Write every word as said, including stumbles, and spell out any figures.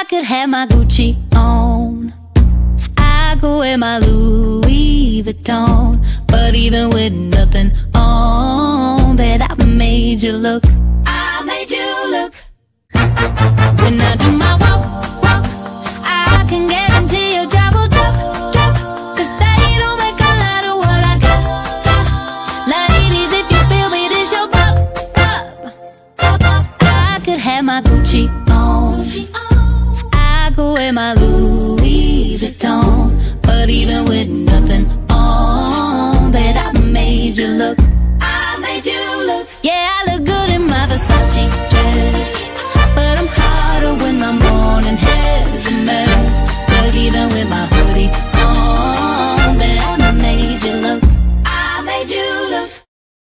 I could have my Gucci on, I go wear my Louis Vuitton, but even with nothing on, bet I made you look, I made you look. When I do my walk, walk, I can guarantee your job will drop, drop, 'cause that ain't don't make a lot of what I got, got. Ladies, if you feel me, this your pop, pop, pop. I could have my Gucci on, I go wear my Louis Vuitton, but even with nothing on, bet I made you look.